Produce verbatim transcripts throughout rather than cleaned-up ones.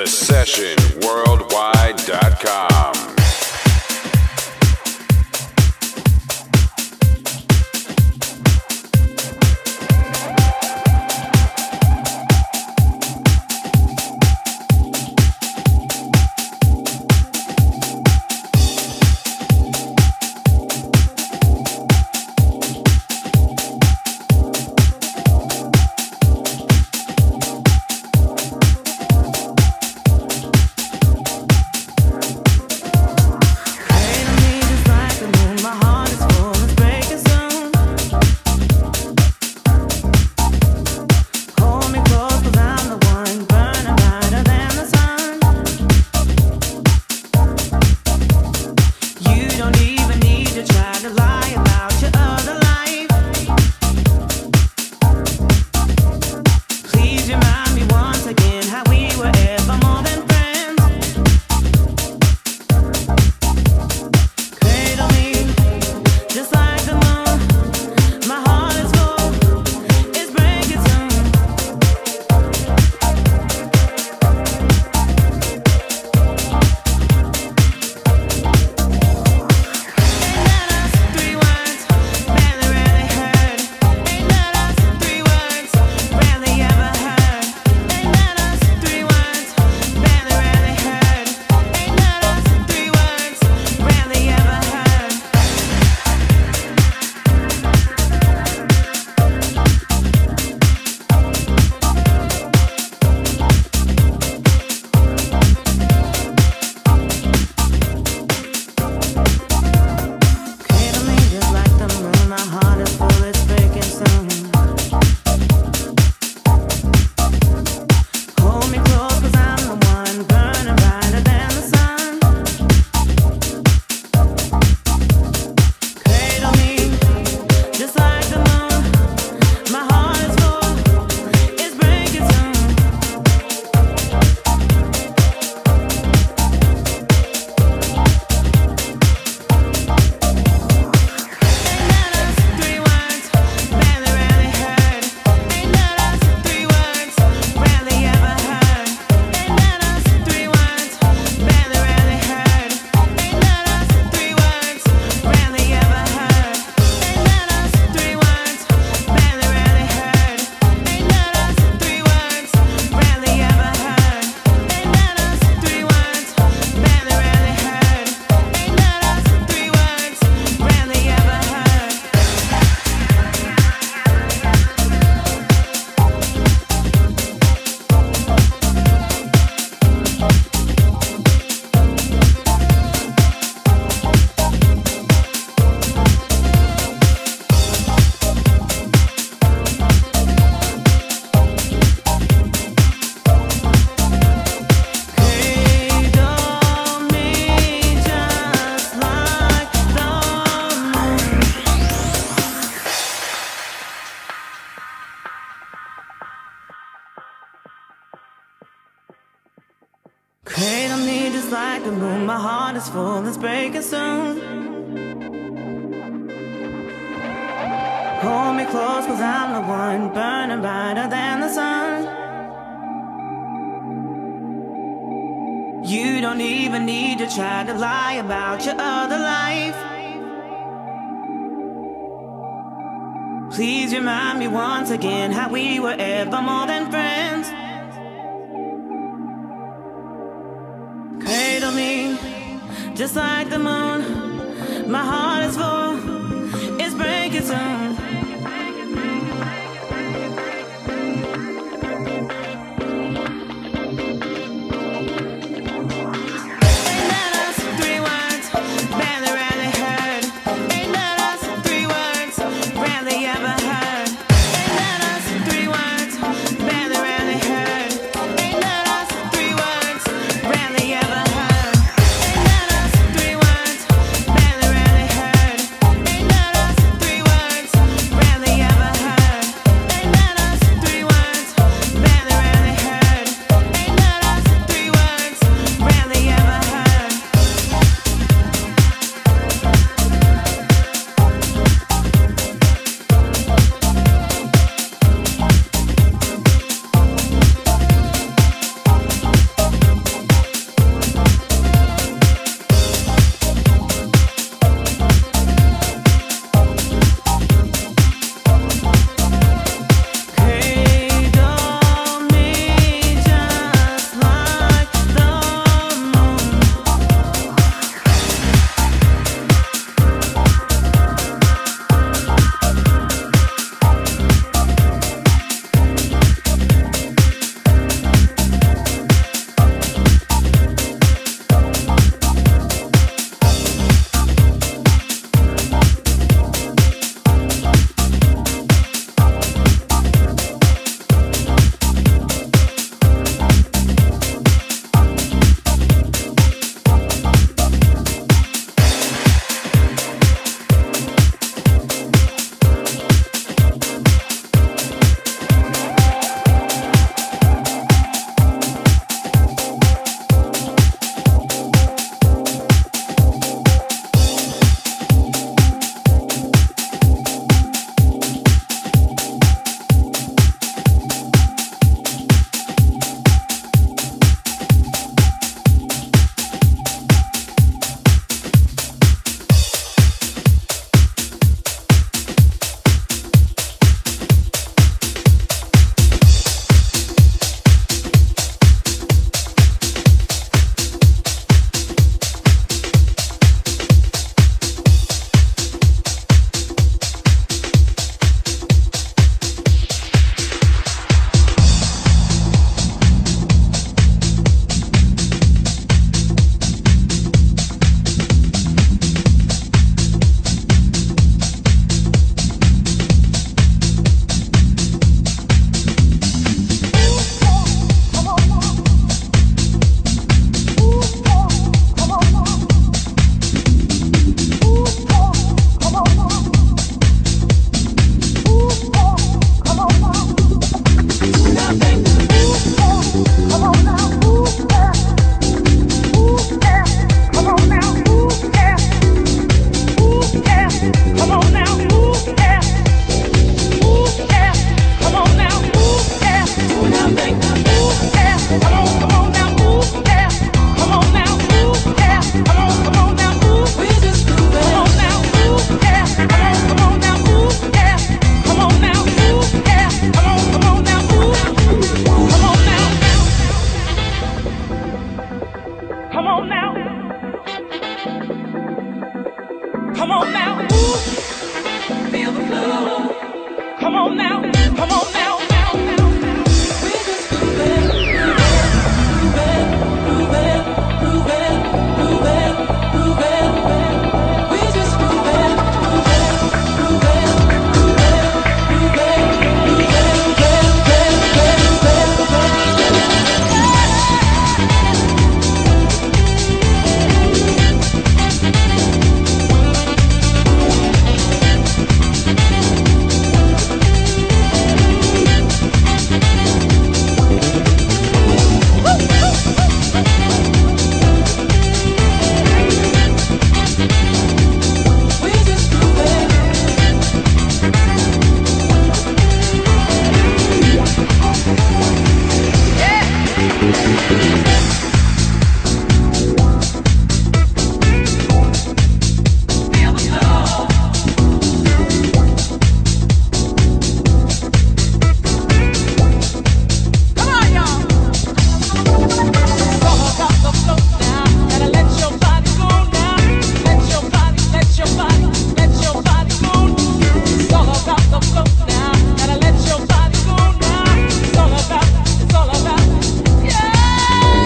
the session worldwide dot com. Cradle me just like the moon, my heart is full, it's breaking soon. Hold me close, cause I'm the one burning brighter than the sun. You don't even need to try to lie about your other life. Please remind me once again how we were ever more than friends. Just like the moon, my heart is full, it's breaking soon. come on now, move, feel the flow, come on now, come on now. It's all about, it's all about, yeah.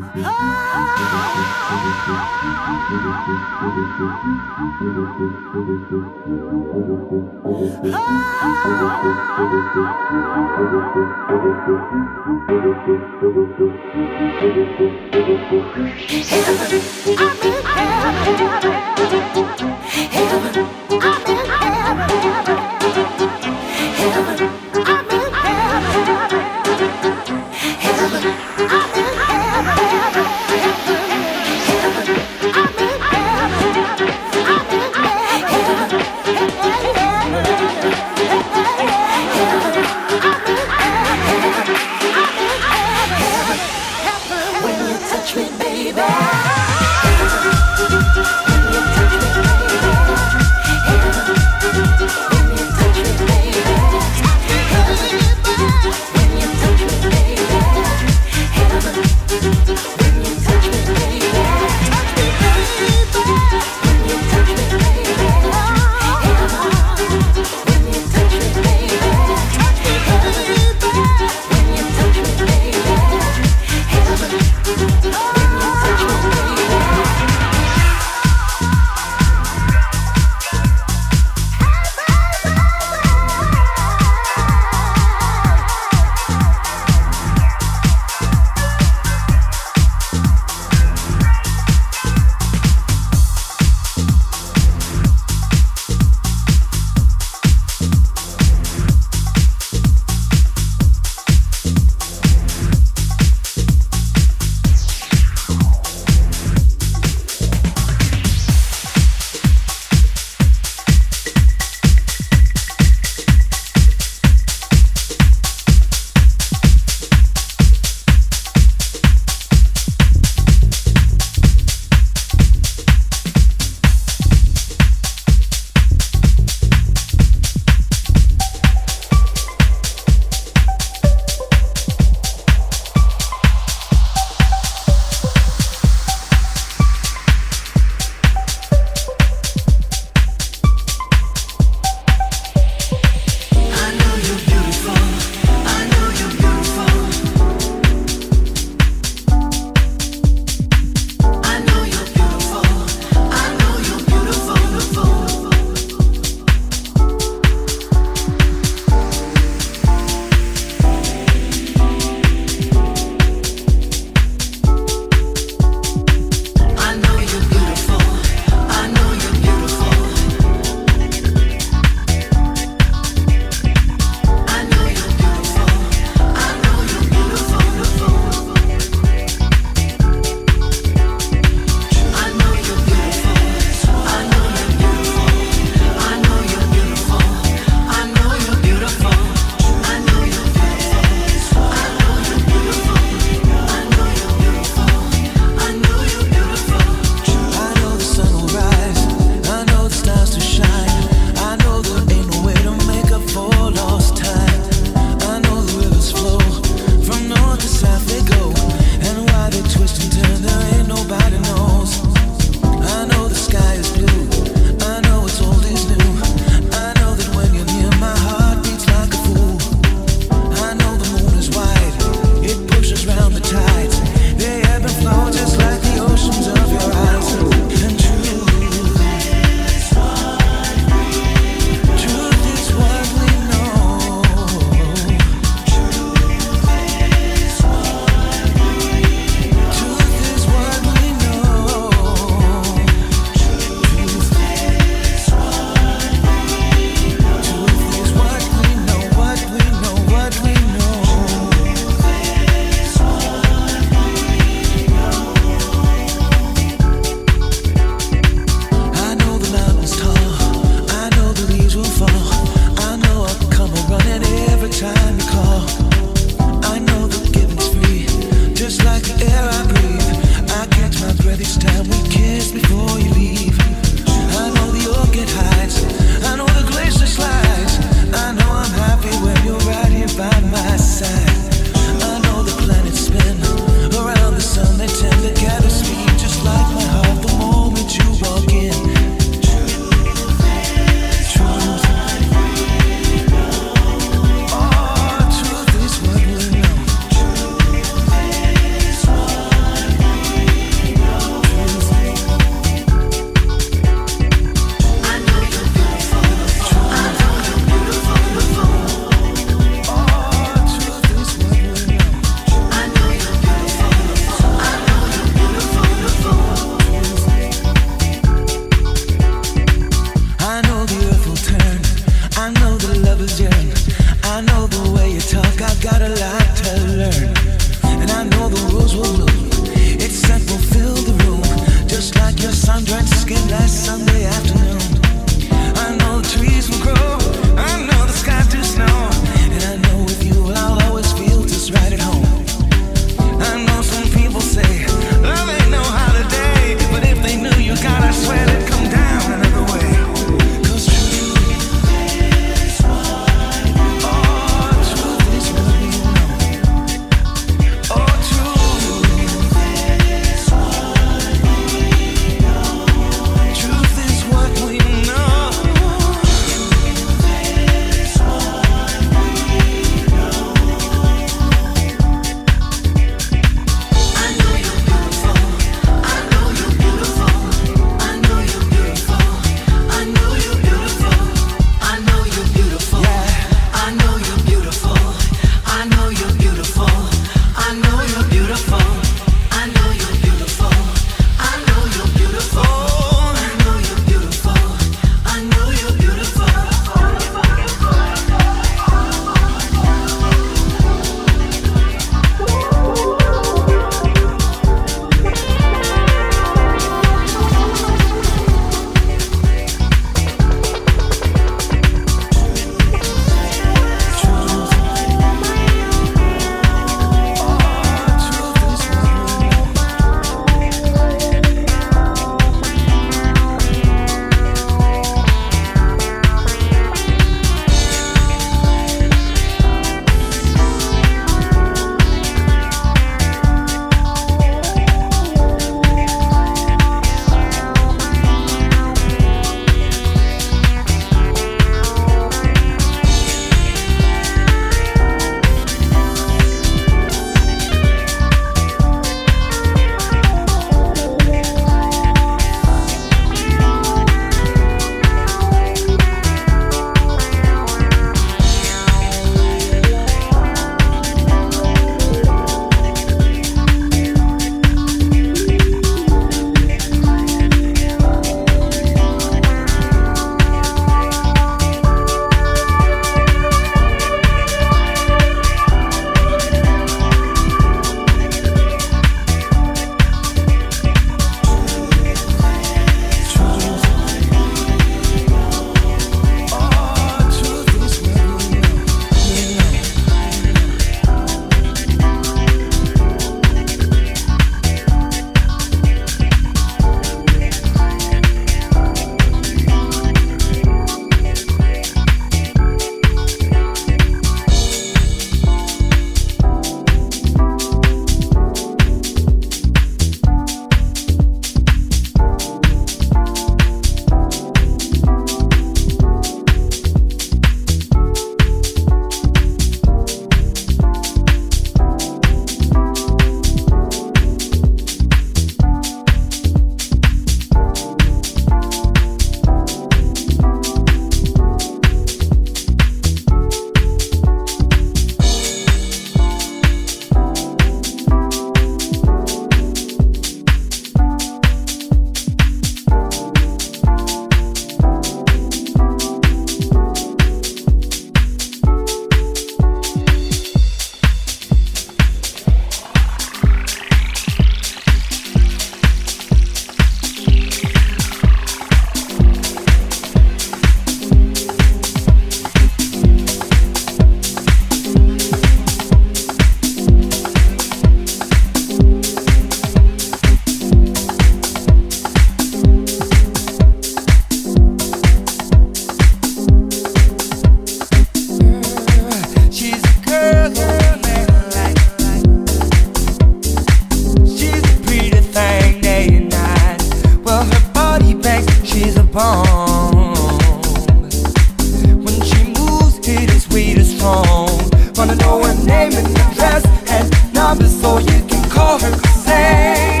phone. Wanna know her name and address and number so you can call her. Say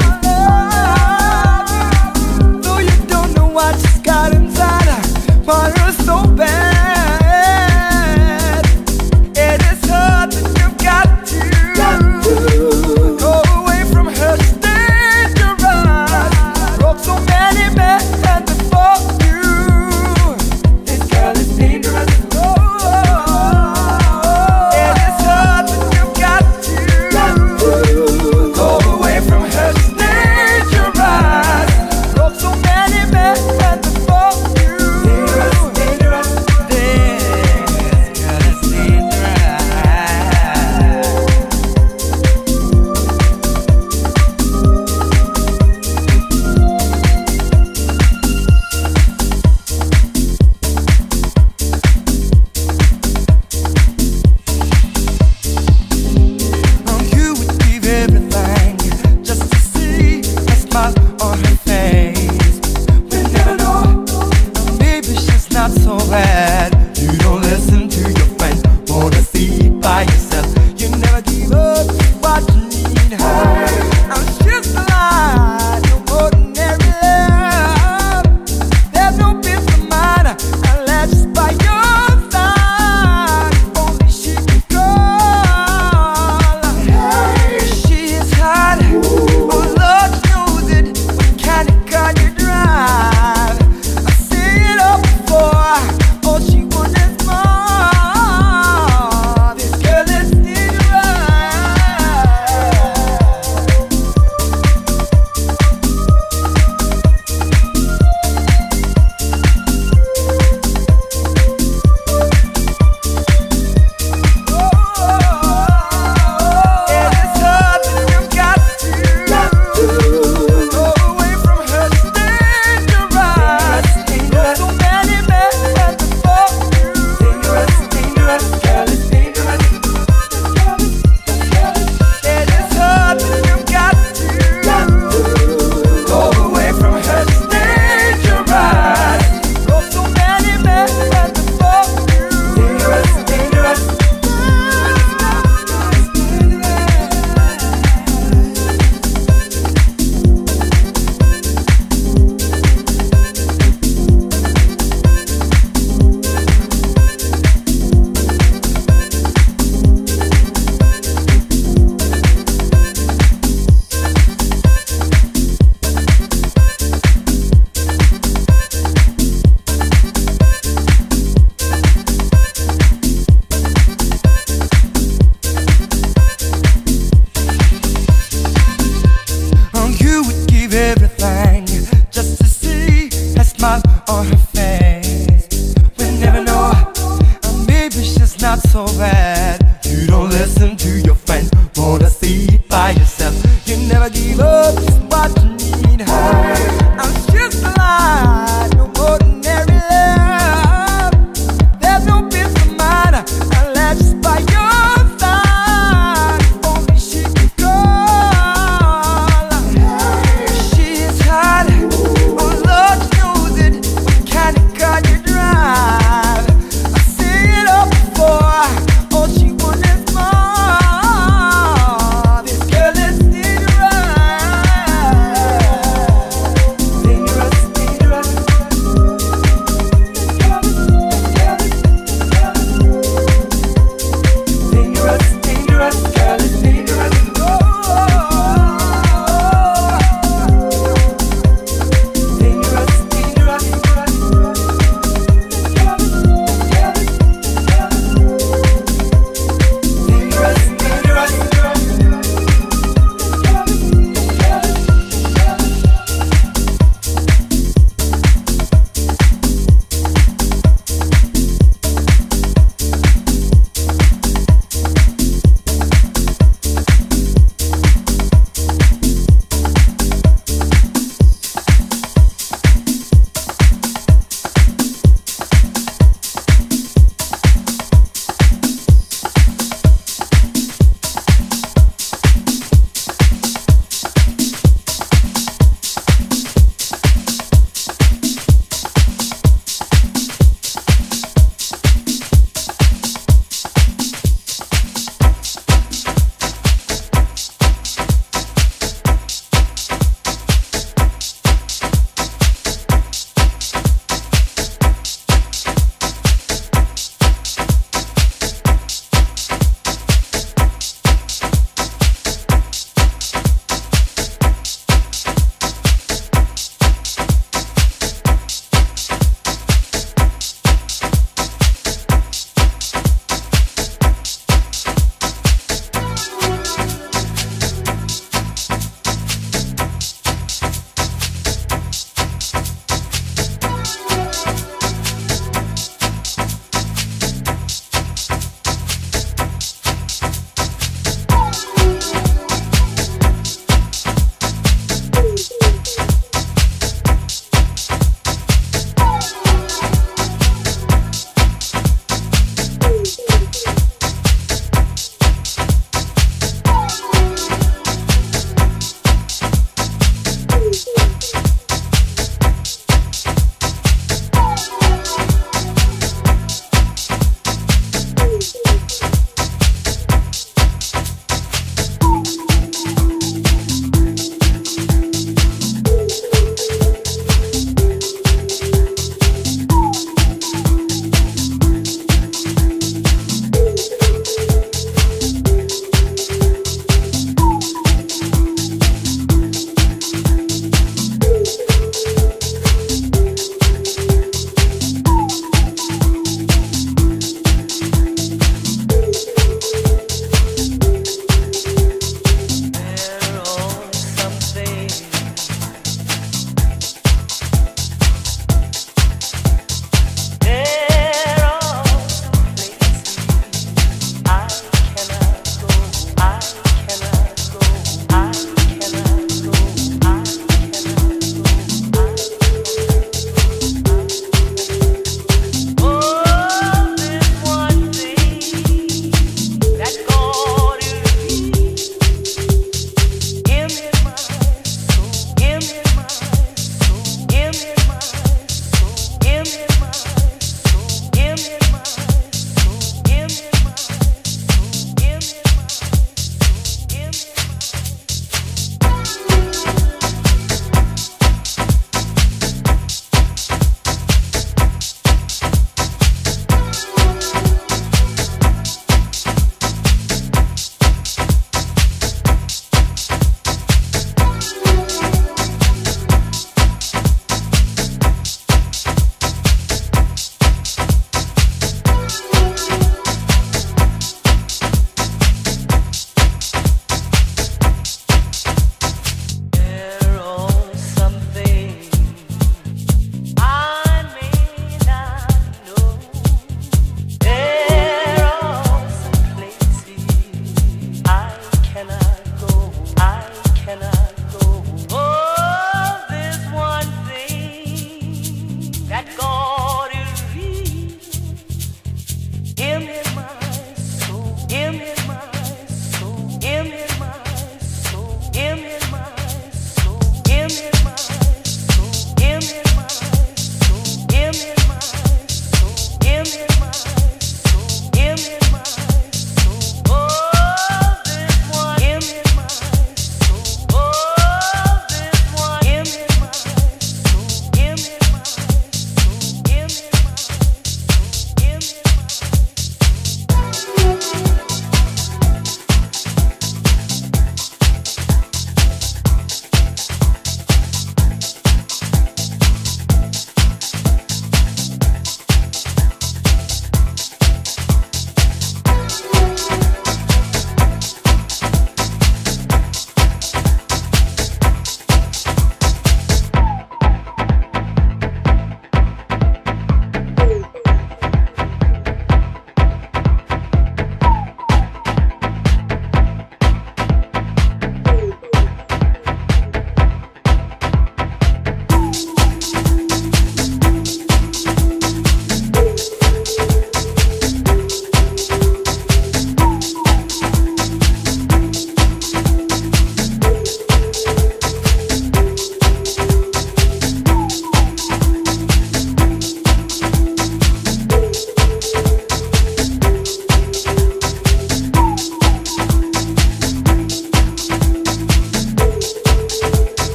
I love you, though you don't know I just got inside. I want her so bad. It is her that you've got to, got to. Go away from her, she's dangerous. Broke so many men before you. This girl is dangerous.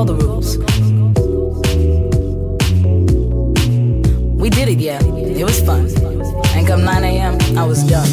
all the rules. We did it, yeah, it was fun. And come nine A M, I was done.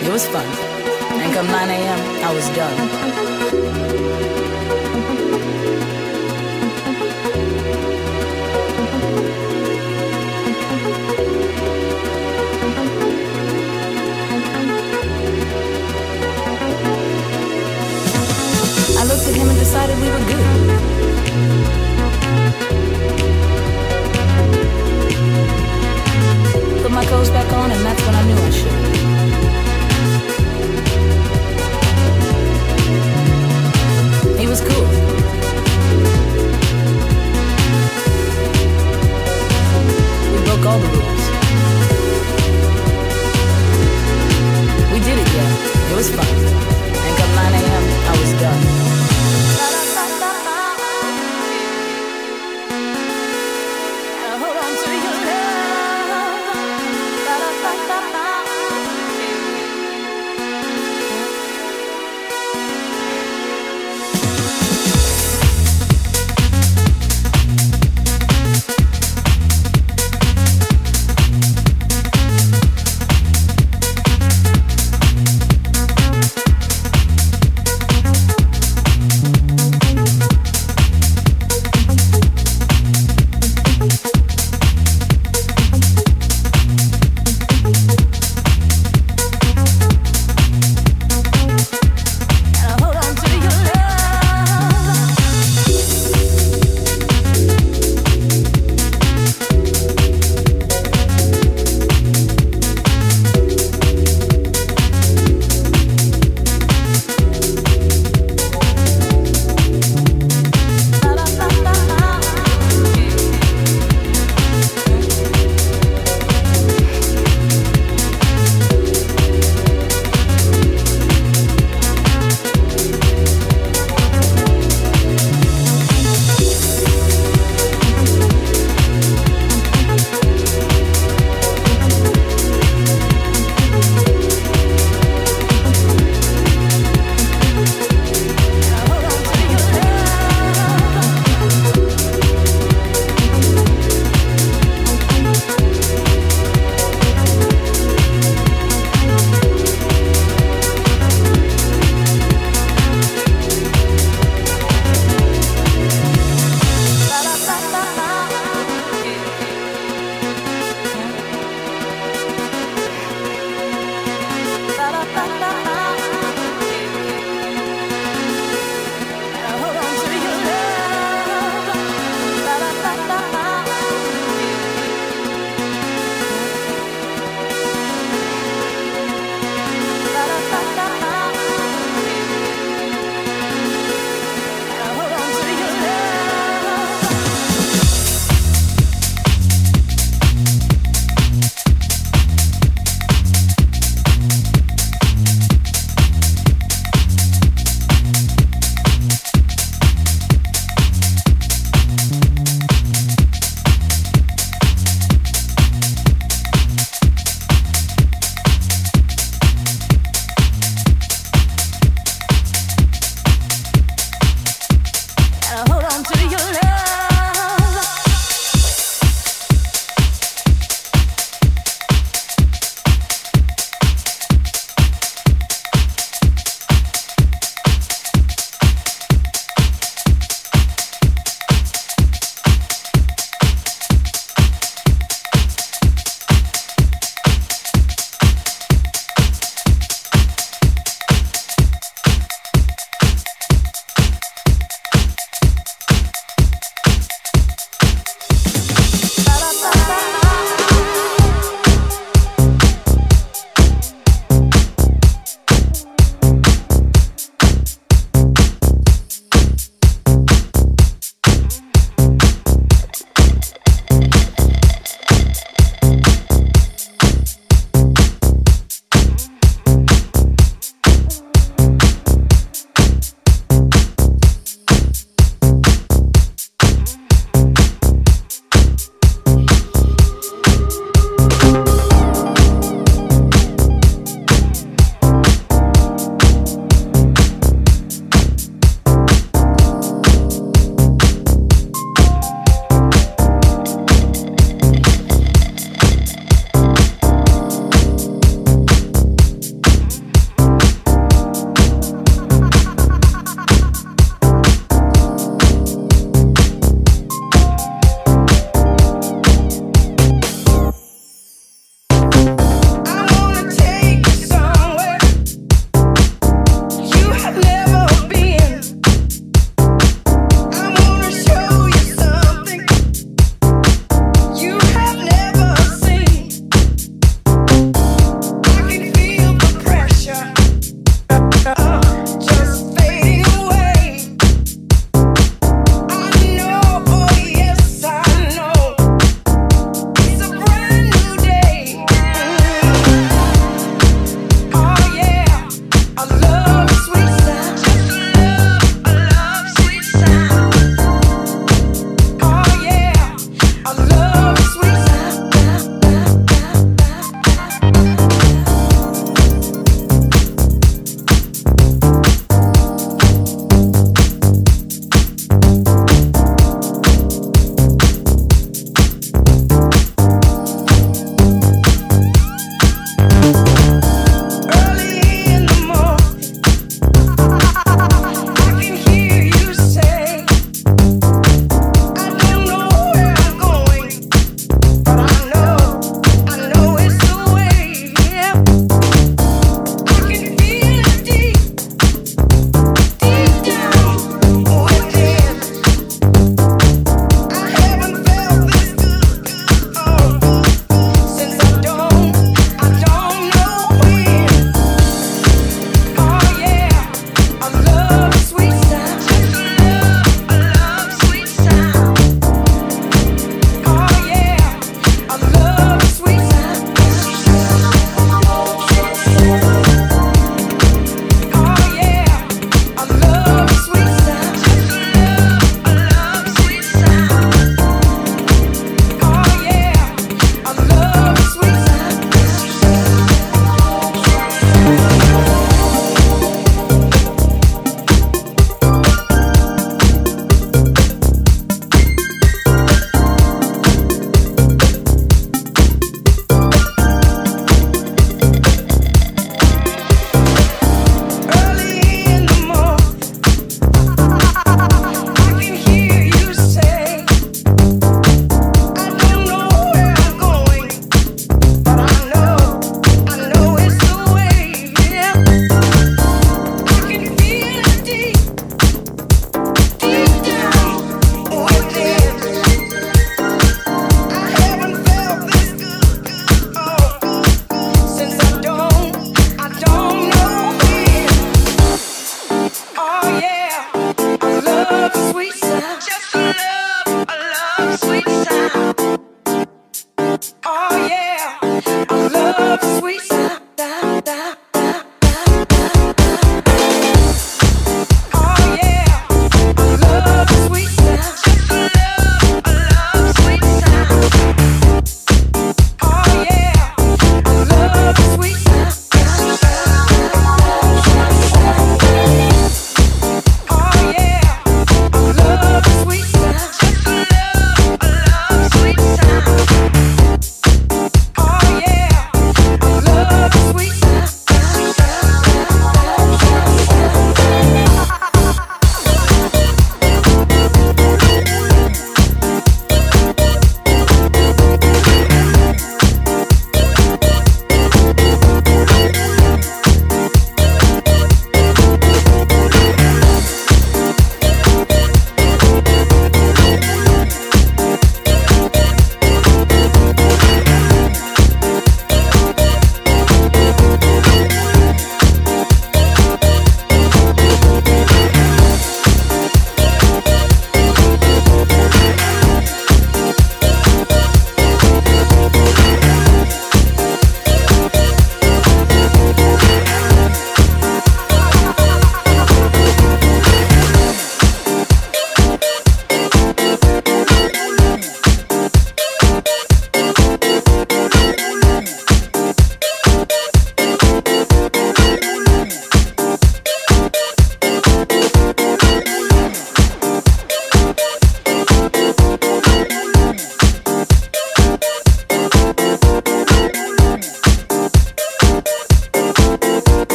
It was fun. And come nine A M, I was done.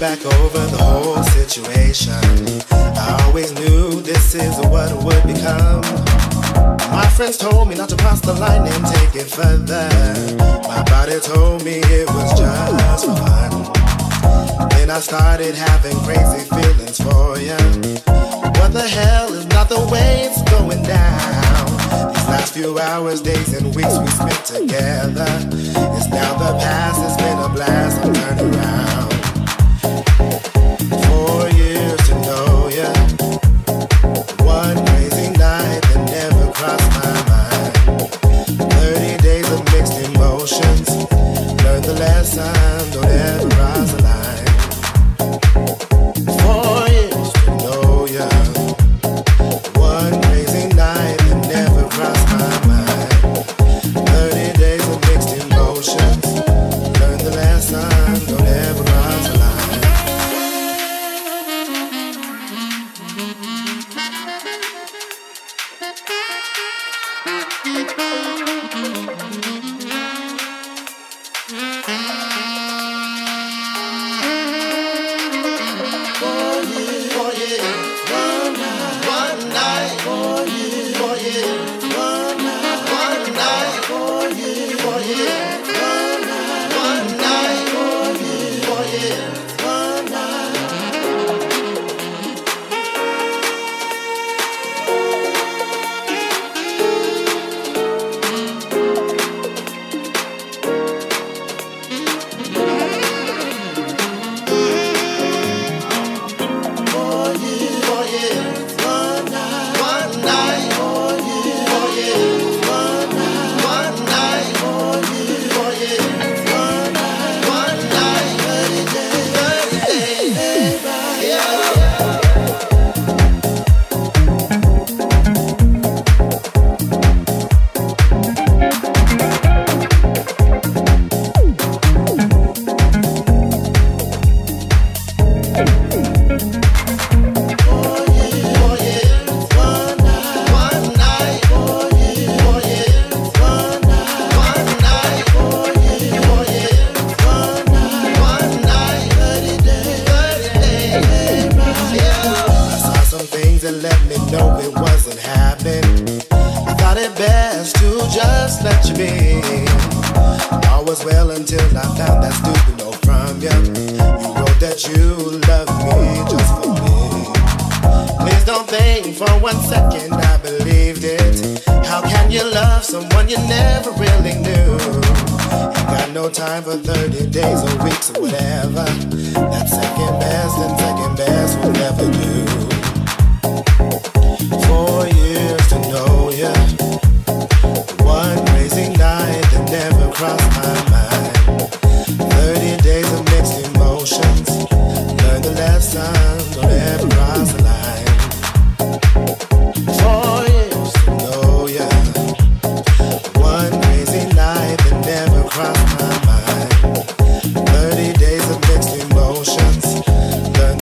Back over the whole situation, I always knew this is what it would become. My friends told me not to cross the line and take it further. My body told me it was just for fun. Then I started having crazy feelings for you. What the hell is not the way it's going down? These last few hours, days and weeks we spent together, it's now the past, it's been a blast, I'm turning around. Boy.